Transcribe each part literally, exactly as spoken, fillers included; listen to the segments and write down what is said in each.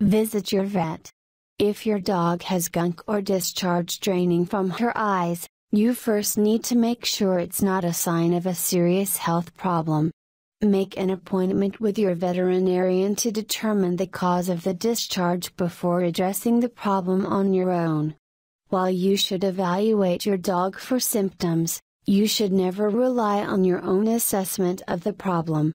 Visit your vet. If your dog has gunk or discharge draining from her eyes, you first need to make sure it's not a sign of a serious health problem. Make an appointment with your veterinarian to determine the cause of the discharge before addressing the problem on your own. While you should evaluate your dog for symptoms, you should never rely on your own assessment of the problem.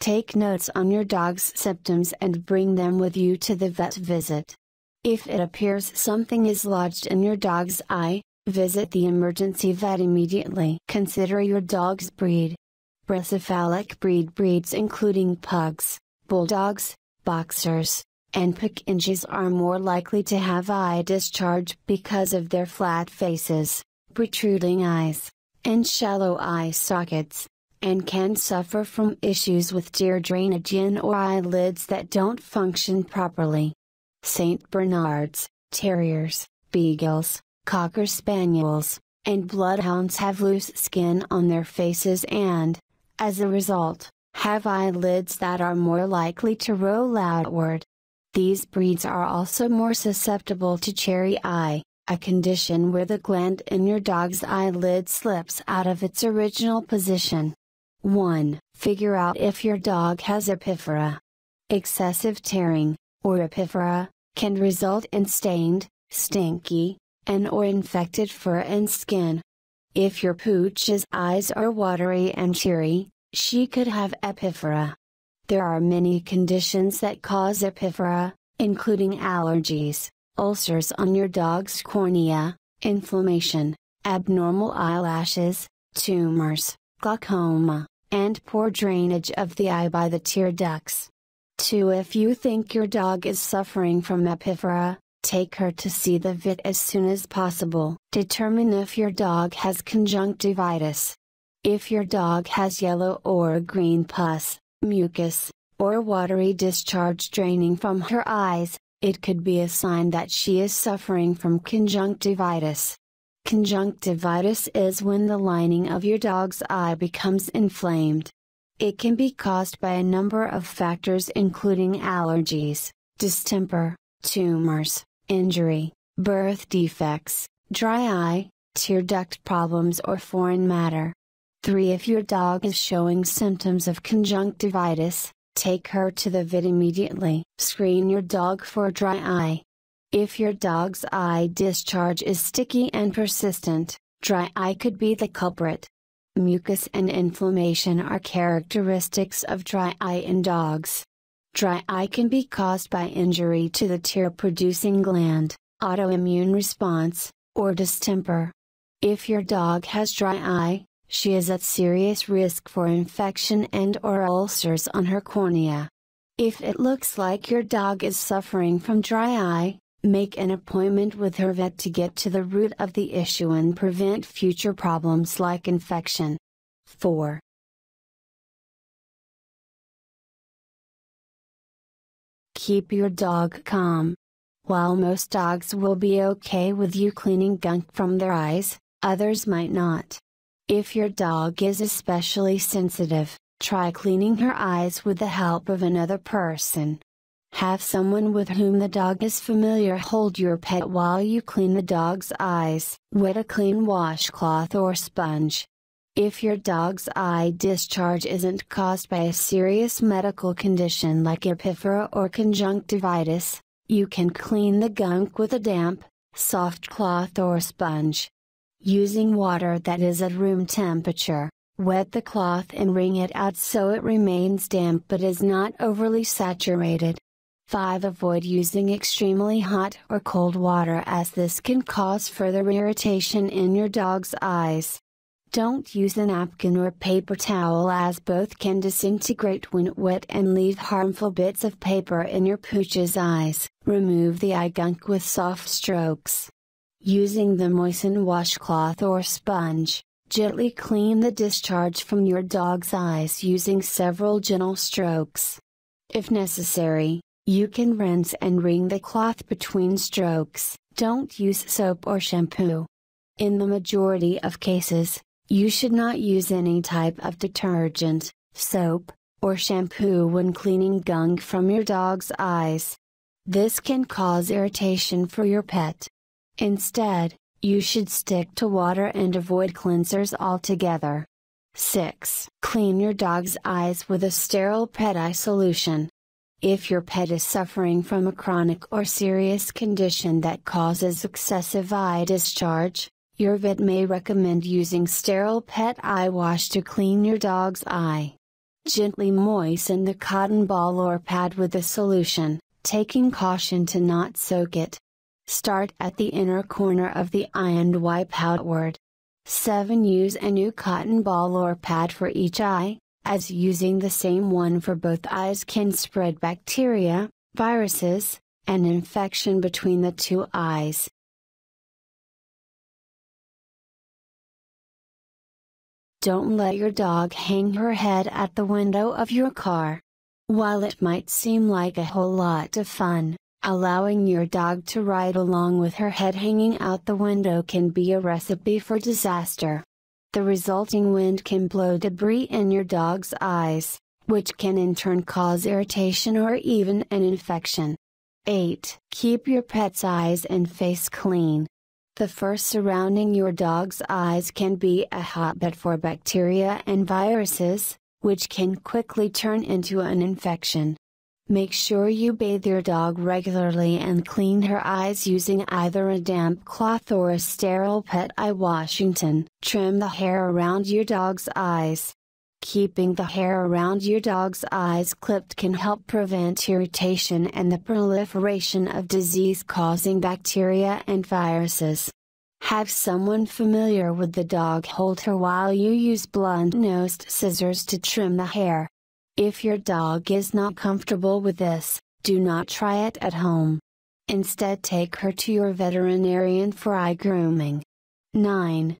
Take notes on your dog's symptoms and bring them with you to the vet visit. If it appears something is lodged in your dog's eye, visit the emergency vet immediately. Consider your dog's breed. Brachycephalic breed breeds including pugs, bulldogs, boxers, and Pekingese are more likely to have eye discharge because of their flat faces, protruding eyes, and shallow eye sockets, and can suffer from issues with tear drainage in or eyelids that don't function properly. Saint Bernards, Terriers, Beagles, Cocker Spaniels, and Bloodhounds have loose skin on their faces and, as a result, have eyelids that are more likely to roll outward. These breeds are also more susceptible to cherry eye, a condition where the gland in your dog's eyelid slips out of its original position. one. Figure out if your dog has epiphora. Excessive tearing, or epiphora, can result in stained, stinky, and or infected fur and skin. If your pooch's eyes are watery and teary, she could have epiphora. There are many conditions that cause epiphora, including allergies, ulcers on your dog's cornea, inflammation, abnormal eyelashes, tumors, glaucoma, and poor drainage of the eye by the tear ducts. two. If you think your dog is suffering from epiphora, take her to see the vet as soon as possible. Determine if your dog has conjunctivitis. If your dog has yellow or green pus, mucus, or watery discharge draining from her eyes, it could be a sign that she is suffering from conjunctivitis. Conjunctivitis is when the lining of your dog's eye becomes inflamed. It can be caused by a number of factors including allergies, distemper, tumors, injury, birth defects, dry eye, tear duct problems or foreign matter. three. If your dog is showing symptoms of conjunctivitis, take her to the vet immediately. Screen your dog for dry eye. If your dog's eye discharge is sticky and persistent, dry eye could be the culprit. Mucus and inflammation are characteristics of dry eye in dogs. Dry eye can be caused by injury to the tear-producing gland, autoimmune response, or distemper. If your dog has dry eye, she is at serious risk for infection and/or ulcers on her cornea. If it looks like your dog is suffering from dry eye, make an appointment with her vet to get to the root of the issue and prevent future problems like infection. four. Keep your dog calm. While most dogs will be okay with you cleaning gunk from their eyes, others might not. If your dog is especially sensitive, try cleaning her eyes with the help of another person. Have someone with whom the dog is familiar hold your pet while you clean the dog's eyes. Wet a clean washcloth or sponge. If your dog's eye discharge isn't caused by a serious medical condition like epiphora or conjunctivitis, you can clean the gunk with a damp, soft cloth or sponge. Using water that is at room temperature, wet the cloth and wring it out so it remains damp but is not overly saturated. five. Avoid using extremely hot or cold water as this can cause further irritation in your dog's eyes. Don't use a napkin or paper towel as both can disintegrate when wet and leave harmful bits of paper in your pooch's eyes. Remove the eye gunk with soft strokes. Using the moistened washcloth or sponge, gently clean the discharge from your dog's eyes using several gentle strokes. If necessary, you can rinse and wring the cloth between strokes. Don't use soap or shampoo. In the majority of cases, you should not use any type of detergent, soap, or shampoo when cleaning gunk from your dog's eyes. This can cause irritation for your pet. Instead, you should stick to water and avoid cleansers altogether. six. Clean your dog's eyes with a sterile pet eye solution. If your pet is suffering from a chronic or serious condition that causes excessive eye discharge, your vet may recommend using sterile pet eye wash to clean your dog's eye. Gently moisten the cotton ball or pad with the solution, taking caution to not soak it. Start at the inner corner of the eye and wipe outward. seven. Use a new cotton ball or pad for each eye, as using the same one for both eyes can spread bacteria, viruses, and infection between the two eyes. Don't let your dog hang her head at the window of your car. While it might seem like a whole lot of fun, allowing your dog to ride along with her head hanging out the window can be a recipe for disaster. The resulting wind can blow debris in your dog's eyes, which can in turn cause irritation or even an infection. eight. Keep your pet's eyes and face clean. The fur surrounding your dog's eyes can be a hotbed for bacteria and viruses, which can quickly turn into an infection. Make sure you bathe your dog regularly and clean her eyes using either a damp cloth or a sterile pet eye wash. Trim the hair around your dog's eyes. Keeping the hair around your dog's eyes clipped can help prevent irritation and the proliferation of disease-causing bacteria and viruses. Have someone familiar with the dog hold her while you use blunt-nosed scissors to trim the hair. If your dog is not comfortable with this, do not try it at home. Instead, take her to your veterinarian for eye grooming. nine.